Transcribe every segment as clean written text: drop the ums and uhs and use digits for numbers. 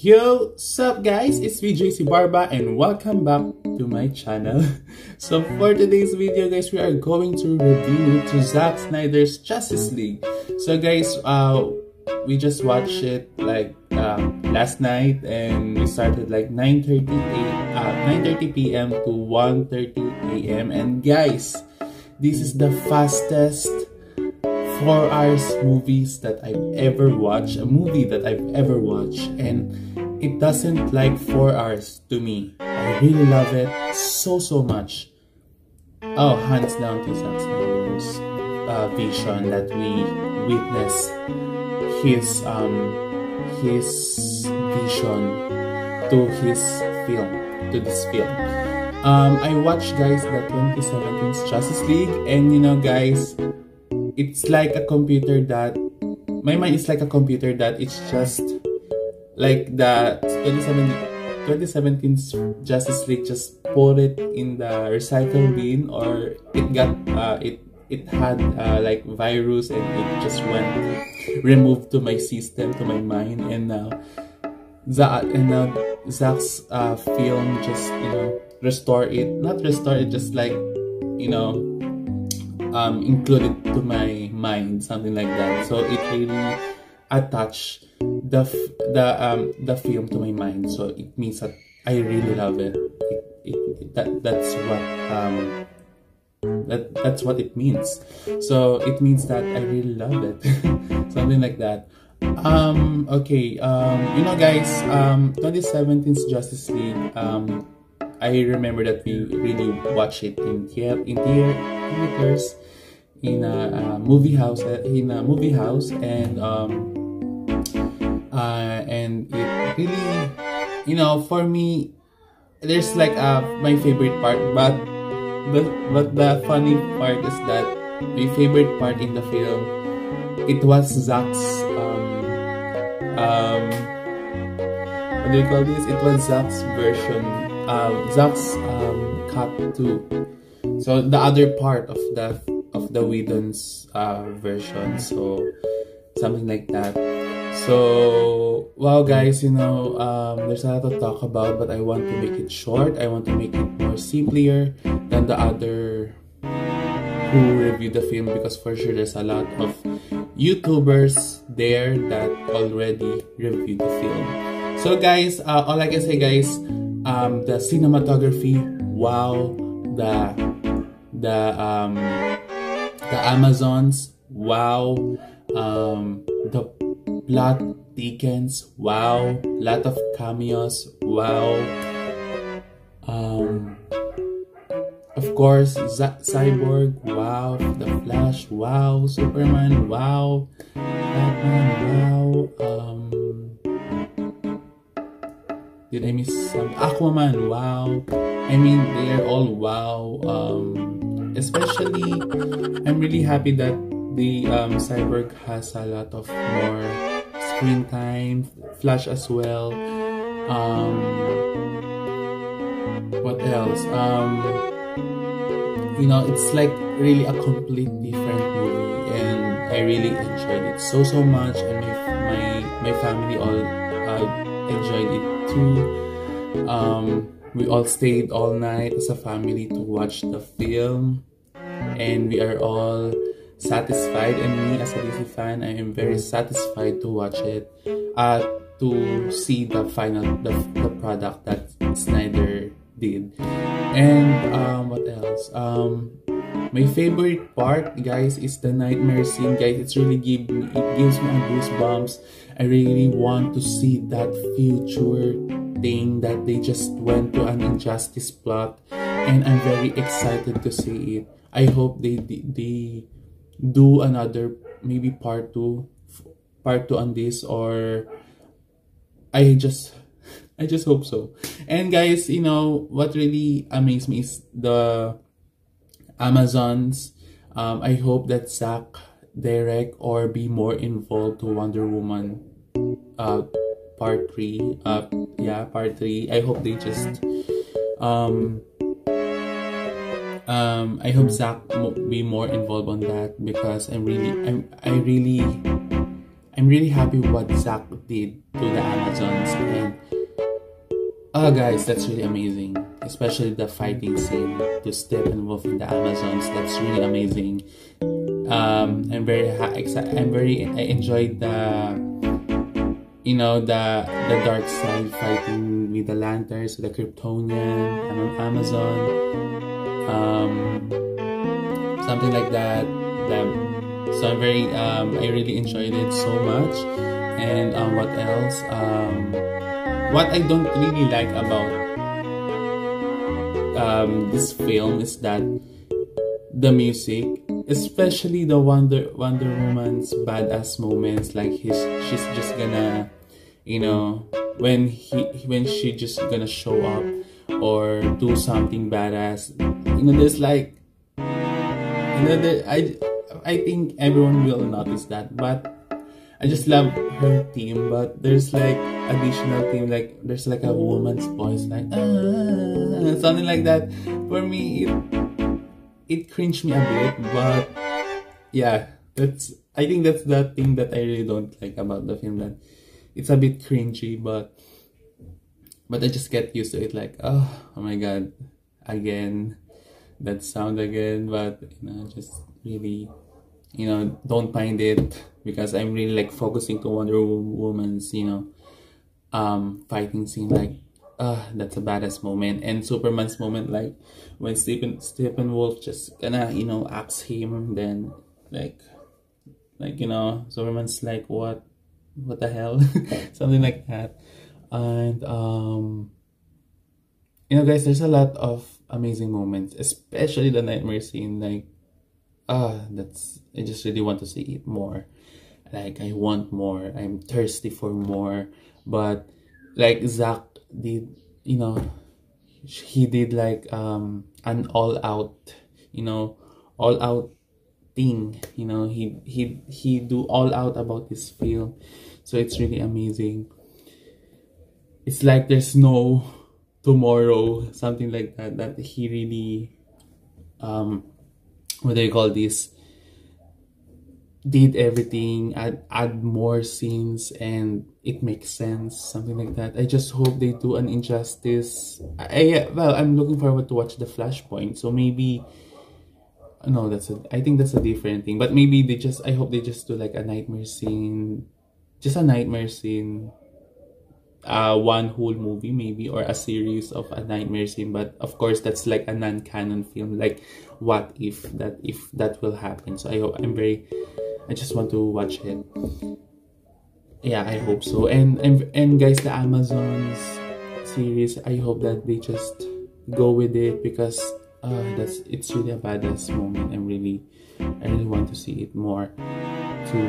Yo, sup guys, it's me JC Barba and welcome back to my channel. So for today's video guys, we are going to review to Zack Snyder's Justice League. So guys, we just watched it like last night, and we started like 9:30 p.m. to 1:30 a.m. and guys, this is the fastest 4 hours movies that I've ever watched, a movie that I've ever watched, and it doesn't like 4 hours to me. I really love it so much. Oh, hands down to Zack Snyder's vision that we witness his vision to his film, to this film. I watched guys the 2017 Justice League, and you know guys, it's like a computer that, my mind is like a computer that it's just like the 2017 Justice League just put it in the recycle bin, or it got, it had like virus, and it just went removed to my system, to my mind, and now Zack's film just, you know, not restore it, just like, you know, included to my mind, something like that. So it really attached the film to my mind. So it means that I really love it. That's what it means. So it means that I really love it, something like that. Okay. You know, guys. 2017's Justice League. I remember that we really watched it in theaters, in a movie house, and it really, you know, for me, there's like my favorite part, but the funny part is that my favorite part in the film, it was Zack's what do you call this? It was Zack's version. Zack's cut too. So the other part of the Whedon's version, so something like that. So wow guys, you know, there's a lot to talk about, but I want to make it short. I want to make it more simpler than the other who reviewed the film, because for sure there's a lot of YouTubers there that already reviewed the film. So guys, all I can say guys, the cinematography, wow, the Amazons, wow, the plot thickens, wow, lot of cameos, wow, of course Cyborg, wow, the Flash, wow, Superman, wow, Batman, wow, did I miss some? Aquaman, wow. I mean, they're all wow. Especially, I'm really happy that the Cyborg has a lot of more screen time. Flash as well. What else? You know, it's like really a complete different movie, and I really enjoyed it so much, and my family all enjoyed it too. We all stayed all night as a family to watch the film, and we are all satisfied, and me as a DC fan, I am very satisfied to watch it, to see the final the product that Snyder did. And what else, my favorite part guys is the nightmare scene guys. It's really it gives me goosebumps. I really want to see that future thing that they just went to an injustice plot, and I'm very excited to see it. I hope they do another, maybe part two on this, or I just hope so. And guys, you know what really amazed me is the Amazons. I hope that Zack direct or be more involved to Wonder Woman part 3. I hope they just I hope Zack will be more involved on that, because I'm really happy what Zack did to the Amazons, and oh guys, that's really amazing. Especially the fighting scene to Steppenwolf in the Amazons, that's really amazing. I enjoyed the dark side fighting with the lanterns, the Kryptonian, and on Amazon, something like that. So I'm very, I really enjoyed it so much. And what else? What I don't really like about this film is that the music, especially the Wonder Woman's badass moments, like she's just gonna, when she just gonna show up or do something badass. There's like, I think everyone will notice that, but I just love her theme. But there's like additional theme, like there's like a woman's voice, like ah, something like that. For me, it cringed me a bit, but yeah, I think that's the thing that I really don't like about the film, that it's a bit cringy, but I just get used to it. Like oh my god, again, that sound again. But just really, don't mind it, because I'm really like focusing to Wonder Woman's fighting scene, like that's a badass moment. And Superman's moment, like when Steppenwolf just gonna axe him, then like Superman's like what the hell something like that. And guys, there's a lot of amazing moments, especially the nightmare scene. Like I just really want to see it more. Like I want more. I'm thirsty for more. But like Zack did, he did like an all-out, all-out thing. He do all-out about this film, so it's really amazing. It's like there's no tomorrow, something like that. That he really what do you call this, did everything, add more scenes, and it makes sense, something like that. I just hope they do an injustice. I'm looking forward to watch the Flashpoint, so maybe no, I think that's a different thing. But maybe I hope they just do like a nightmare scene, one whole movie maybe, or a series of a nightmare scene. But of course, that's like a non-canon film, like what if that will happen. So I just want to watch it. Yeah, I hope so. And guys, the Amazons series, I hope that they just go with it, because it's really a badass moment. I really want to see it more too.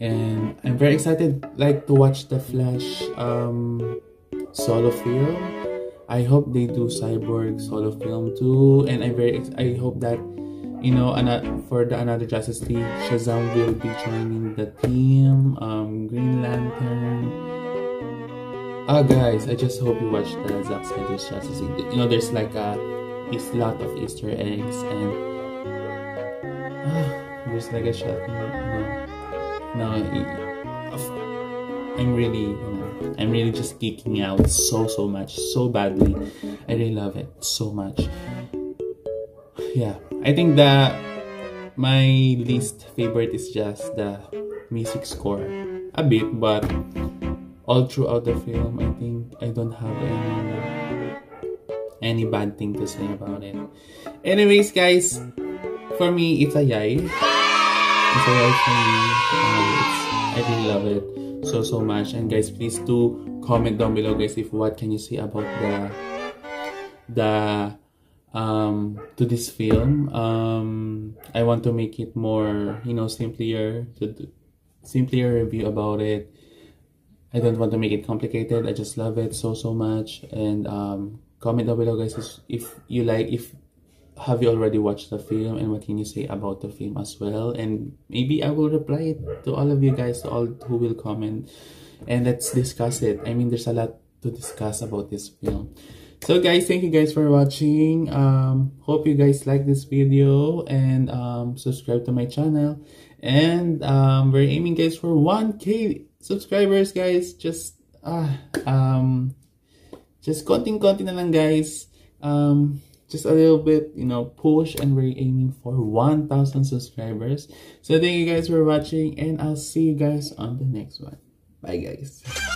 And I'm very excited, like, to watch the Flash solo film. I hope they do Cyborg solo film too. And I hope that for another Justice League, Shazam will be joining the team. Green Lantern. Guys, I just hope you watch the Zack Snyder's Justice League. There's like a lot of Easter eggs, and there's like a shot. I'm really just geeking out so much, so badly. I really love it so much. Yeah, I think that my least favorite is just the music score a bit, but all throughout the film, I think I don't have any bad thing to say about it. Anyways, guys, for me, it's a yay. It's alright for me. I really love it so much. And guys, please do comment down below, guys, if what can you say about to this film. I want to make it more simpler, to do simpler review about it. I don't want to make it complicated. I just love it so much. And comment down below, guys, if have you already watched the film, and what can you say about the film as well. And maybe I will reply to all of you guys, to all who will comment, and let's discuss it. I mean, there's a lot to discuss about this film. So guys, thank you guys for watching. Hope you guys like this video and subscribe to my channel. And we're aiming, guys, for 1K subscribers, guys. Just konting-konti na lang, guys. Just a little bit, you know, push, and we're aiming for 1,000 subscribers. So thank you guys for watching, and I'll see you guys on the next one. Bye, guys.